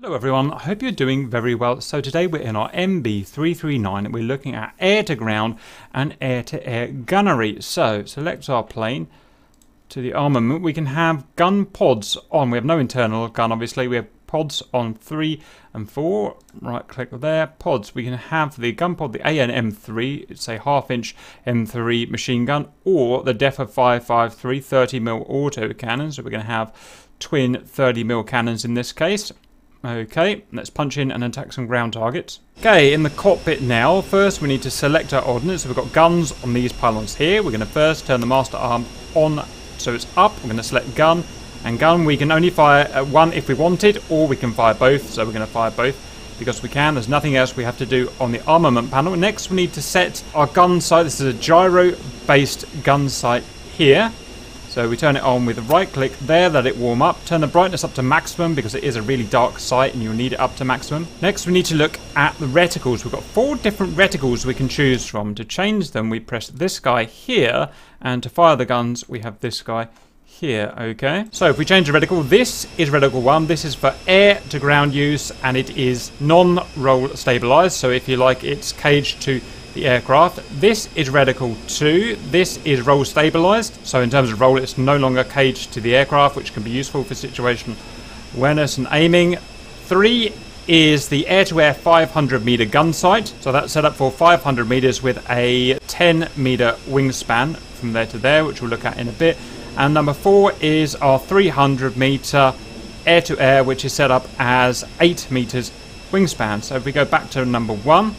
Hello everyone, I hope you're doing very well. So today we're in our MB-339 and we're looking at air-to-ground and air-to-air gunnery. So select our plane to the armament. We can have gun pods on. We have no internal gun, obviously. We have pods on 3 and 4. Right click there, pods. We can have the gun pod, the ANM-3. It's a half-inch M3 machine gun, or the DEFA 553 30mm auto cannons. So we're going to have twin 30mm cannons in this case. Okay, let's punch in and attack some ground targets. Okay, in the cockpit now, first we need to select our ordnance. So we've got guns on these pylons here. We're going to first turn the master arm on so it's up. We're going to select gun and gun. We can only fire at one if we wanted, or we can fire both. So we're going to fire both because we can. There's nothing else we have to do on the armament panel. Next, we need to set our gun sight. This is a gyro-based gun sight here. So we turn it on with a right click there, let it warm up. Turn the brightness up to maximum because it is a really dark sight and you'll need it up to maximum. Next we need to look at the reticles. We've got 4 different reticles we can choose from. To change them we press this guy here, and to fire the guns we have this guy here. Okay, so if we change the reticle, this is reticle 1. This is for air to ground use and it is non-roll stabilized, so if you like it's caged to the aircraft. This is reticle 2. This is roll stabilized, so in terms of roll it's no longer caged to the aircraft, which can be useful for situation awareness and aiming. 3 is the air-to-air 500 meter gun sight, so that's set up for 500 meters with a 10 meter wingspan from there to there, which we'll look at in a bit. And number 4 is our 300 meter air-to-air, which is set up as 8 meters wingspan. So if we go back to number 1,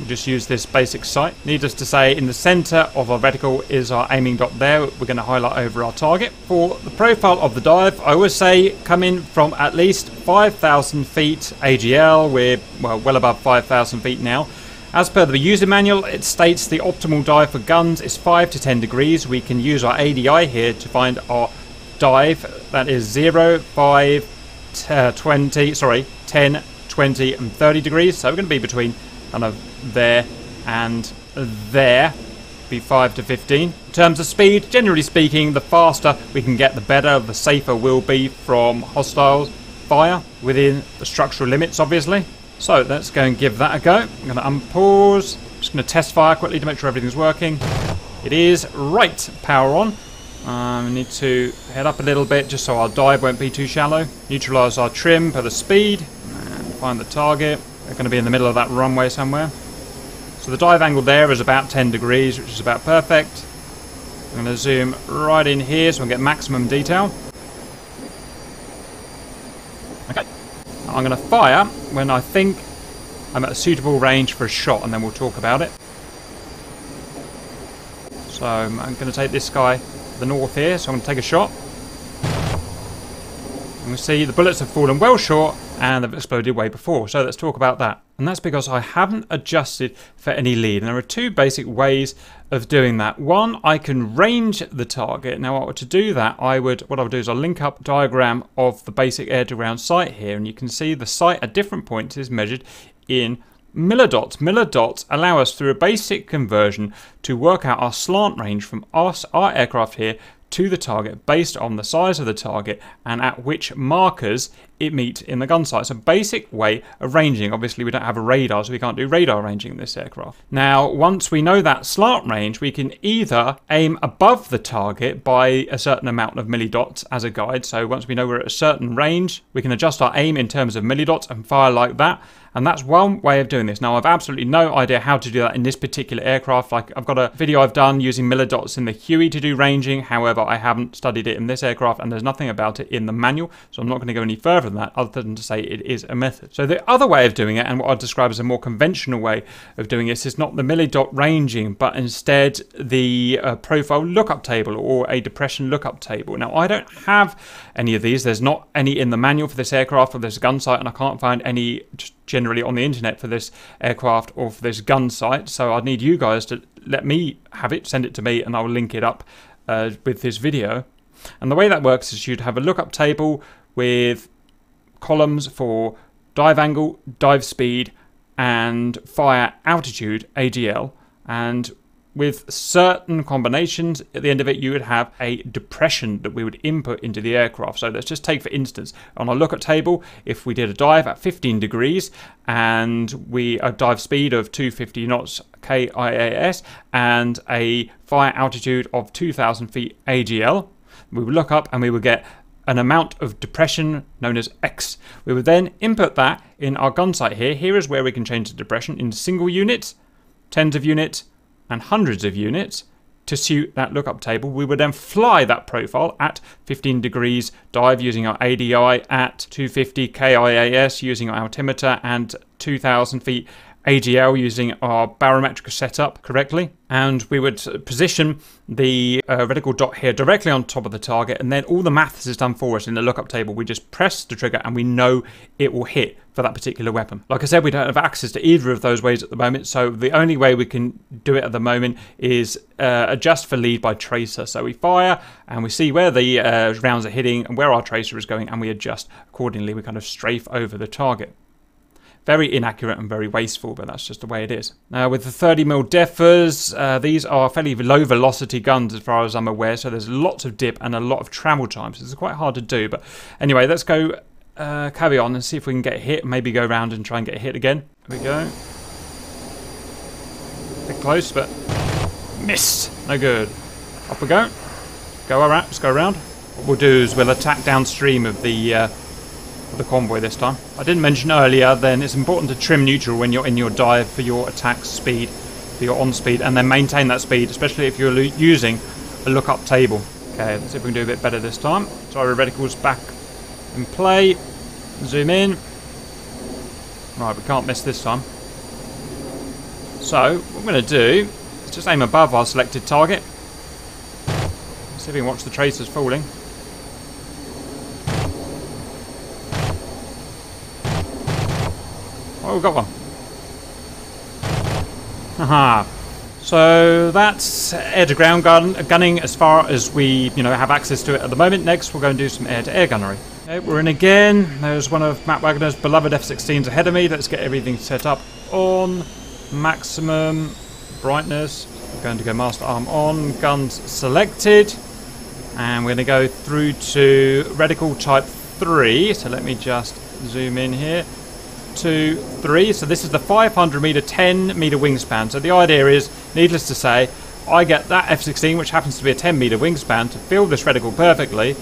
we'll just use this basic sight. Needless to say, in the center of our reticle is our aiming dot there. We're going to highlight over our target. For the profile of the dive, I always say come in from at least 5,000 feet AGL. We're well above 5,000 feet now. As per the user manual, it states the optimal dive for guns is 5 to 10 degrees. We can use our ADI here to find our dive. That is 0, 5, 20, sorry, 10, 20 and 30 degrees. So we're going to be between kind of there and there, be 5 to 15. In terms of speed, generally speaking, the faster we can get the better, the safer we'll be from hostile fire within the structural limits, obviously. So let's go and give that a go. I'm going to unpause, just going to test fire quickly to make sure everything's working. It is. Right, power on. We need to head up a little bit just so our dive won't be too shallow. Neutralise our trim for the speed and find the target. They're going to be in the middle of that runway somewhere. So the dive angle there is about 10 degrees, which is about perfect. I'm going to zoom right in here so I can get maximum detail. Okay. I'm going to fire when I think I'm at a suitable range for a shot, and then we'll talk about it. So I'm going to take this guy to the north here, so I'm going to take a shot. And we see the bullets have fallen well short, and they've exploded way before, so let's talk about that. And that's because I haven't adjusted for any lead, and there are 2 basic ways of doing that. One, I can range the target. Now to do that, what I would do is I'll link up a diagram of the basic air-to-ground sight here, and you can see the sight at different points is measured in millidots. Millidots allow us, through a basic conversion, to work out our slant range from our aircraft here to the target based on the size of the target and at which markers it meets in the gun sight. It's a basic way of ranging. Obviously we don't have a radar, so we can't do radar ranging in this aircraft. Now once we know that slant range, we can either aim above the target by a certain amount of millidots as a guide. So once we know we're at a certain range, we can adjust our aim in terms of millidots and fire like that. And that's one way of doing this. Now I've absolutely no idea how to do that in this particular aircraft. Like, I've got a video I've done using millidots in the Huey to do ranging. However, I haven't studied it in this aircraft and there's nothing about it in the manual. So I'm not going to go any further than that, other than to say it is a method. So the other way of doing it, and what I'd describe as a more conventional way of doing this, is not the millidot ranging, but instead the profile lookup table or a depression lookup table. Now I don't have any of these. There's not any in the manual for this aircraft or this gun sight, and I can't find any generally on the internet for this aircraft or for this gun sight. So I'd need you guys to let me have it, send it to me, and I'll link it up with this video. And the way that works is you'd have a lookup table with columns for dive angle, dive speed, and fire altitude, AGL, and With certain combinations, at the end of it, you would have a depression that we would input into the aircraft. So let's just take, for instance, on our lookup table, if we did a dive at 15 degrees and a dive speed of 250 knots KIAS and a fire altitude of 2,000 feet AGL, we would look up and we would get an amount of depression known as X. We would then input that in our gun sight here. Here is where we can change the depression in single units, tens of units, and hundreds of units to suit that lookup table. We would then fly that profile at 15 degrees dive using our ADI at 250 KIAS using our altimeter and 2,000 feet AGL using our barometric setup correctly, and we would position the vertical dot here directly on top of the target, and then all the maths is done for us in the lookup table. We just press the trigger and we know it will hit for that particular weapon. Like I said, we don't have access to either of those ways at the moment, so the only way we can do it at the moment is adjust for lead by tracer. So we fire and we see where the rounds are hitting and where our tracer is going, and we adjust accordingly. We kind of strafe over the target. Very inaccurate and very wasteful, but that's just the way it is. Now, with the 30mm DEFAs, these are fairly low velocity guns as far as I'm aware, so there's lots of dip and a lot of travel time, so it's quite hard to do. But anyway, let's go carry on and see if we can get hit, maybe go around and try and get hit again. There we go. Bit close, but missed. No good. Up we go. Let's go around. What we'll do is we'll attack downstream of the convoy this time. I didn't mention earlier, then it's important to trim neutral when you're in your dive for your attack speed, for your on speed, and then maintain that speed, especially if you're using a lookup table. Okay, let's see if we can do a bit better this time. Gyro reticle's back in play. Zoom in. Right, we can't miss this time. So, what we're going to do is just aim above our selected target. Let's see if we can watch the tracers falling. Oh, we've got one. Haha. So that's air-to-ground gunning as far as we, have access to it at the moment. Next, we'll go and do some air-to-air gunnery. Okay, we're in again. There's one of Matt Wagner's beloved F-16s ahead of me. Let's get everything set up on maximum brightness. We're going to go master arm on, guns selected, and we're going to go through to reticle type 3. So let me just zoom in here. 2, 3. So this is the 500 meter, 10 meter wingspan. So the idea is, needless to say, I get that F-16, which happens to be a 10 meter wingspan, to fill this reticle perfectly,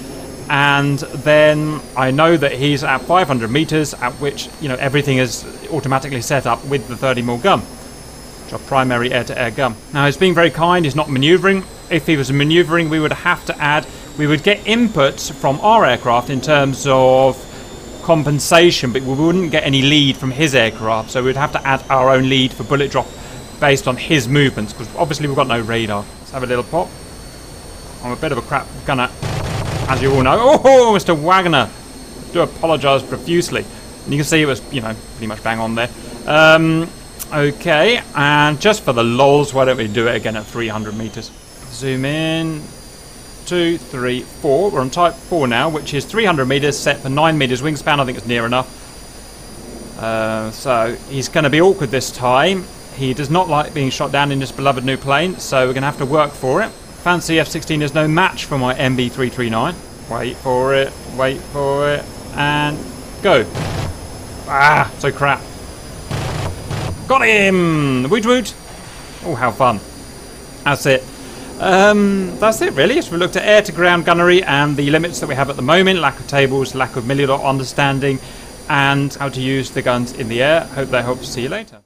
and then I know that he's at 500 meters, at which everything is automatically set up with the 30mm gun, which our primary air-to-air gun. Now he's being very kind. He's not manoeuvring. If he was manoeuvring, we would have to add. We would get inputs from our aircraft in terms of compensation, but we wouldn't get any lead from his aircraft, so we'd have to add our own lead for bullet drop based on his movements, because obviously we've got no radar. Let's have a little pop. I'm a bit of a crap gunner, as you all know. Oh, Mr. Wagner, I do apologise profusely. And you can see it was, pretty much bang on there. Okay, and just for the lols, why don't we do it again at 300 metres? Zoom in. 2, 3, 4. We're on type 4 now, which is 300 meters set for 9 meters wingspan. I think it's near enough. So he's going to be awkward this time. He does not like being shot down in his beloved new plane, so we're going to have to work for it. Fancy F-16 is no match for my MB-339. Wait for it, wait for it, and go. Ah, so crap. Got him! Woot woot! Oh, how fun. That's it. That's it really. So we looked at air-to-ground gunnery and the limits that we have at the moment, lack of tables, lack of million-dollar understanding, and how to use the guns in the air. Hope that helps. See you later.